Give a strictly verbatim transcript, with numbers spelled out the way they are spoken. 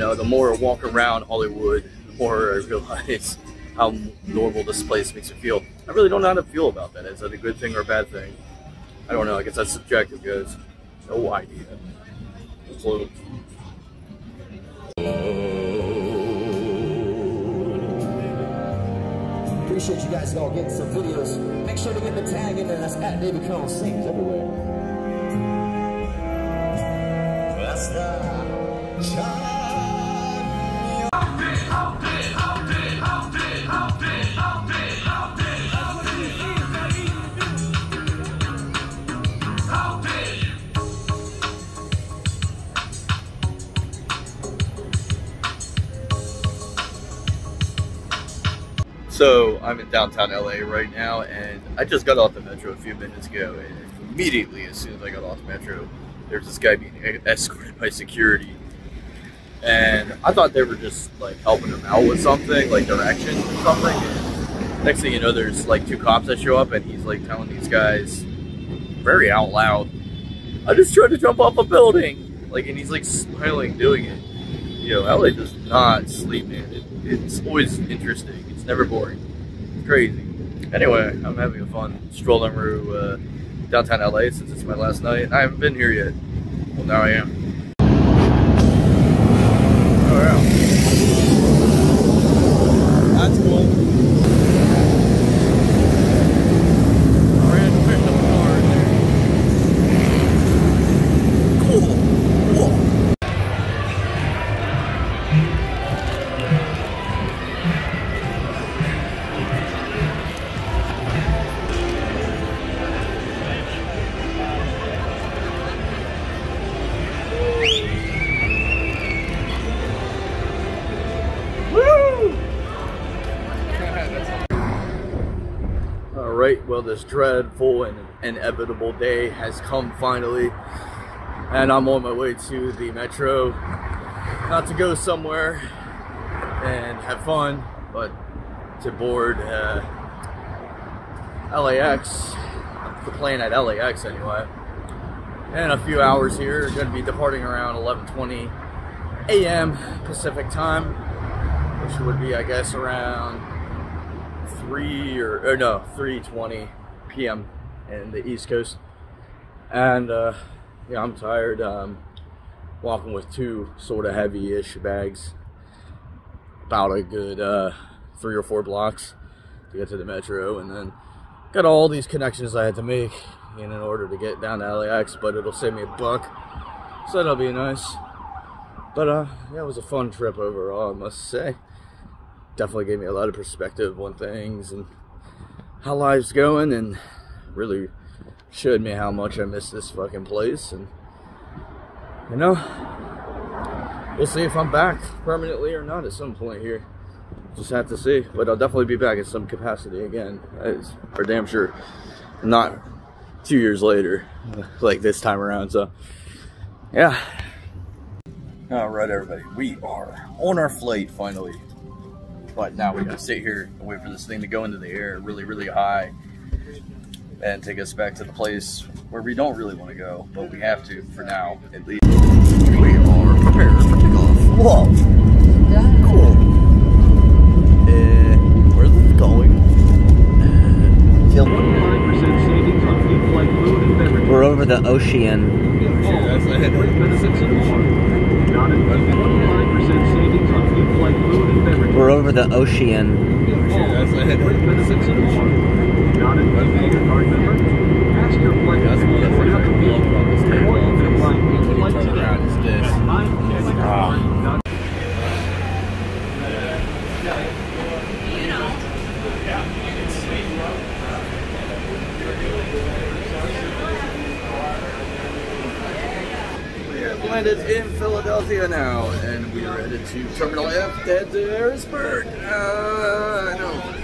know, the more I walk around Hollywood, the more I realize how normal this place makes you feel. I really don't know how to feel about that. Is that a good thing or a bad thing? I don't know. I guess that's subjective, guys. No idea. No clue. Appreciate you guys all getting some videos. Make sure to get the tag in there. That's at David Kohs Sings everywhere. So I'm in downtown L A right now, and I just got off the metro a few minutes ago, and immediately as soon as I got off the metro, there's this guy being escorted by security, and I thought they were just like helping him out with something, like directions or something. And next thing you know, there's like two cops that show up, and he's like telling these guys very out loud, "I just tried to jump off a building," like, and he's like smiling doing it. You know, L A does not sleep, man. It, it's always interesting. It's never boring. It's crazy. Anyway, I'm having a fun strolling through Uh, downtown L A since it's my last night. I haven't been here yet. Well, now I am. Right, well, this dreadful and inevitable day has come finally, and I'm on my way to the metro, not to go somewhere and have fun, but to board uh, L A X, the plane at L A X anyway. And a few hours here, we're going to be departing around eleven twenty A M Pacific time, which would be, I guess, around three or, or no three twenty P M in the East Coast. And uh, yeah, I'm tired. Um, walking with two sort of heavy-ish bags, about a good uh, three or four blocks to get to the metro, and then got all these connections I had to make in order to get down to L A X. But it'll save me a buck, so that'll be nice. But uh, yeah, it was a fun trip overall, I must say. Definitely gave me a lot of perspective on things and how life's going, and really showed me how much I miss this fucking place. And you know, we'll see if I'm back permanently or not at some point here. Just have to see, but I'll definitely be back in some capacity again, as for damn sure. Not two years later, like this time around. So yeah. All right, everybody, we are on our flight finally. But now we gotta sit here and wait for this thing to go into the air really, really high and take us back to the place where we don't really want to go, but we have to for now, at least. We are prepared for takeoff. Whoa! Cool. Uh, where is this going? Uh, We're over the ocean. We're over the ocean. We landed in Philadelphia now, and we are headed to Terminal F, head to Harrisburg. Uh, no.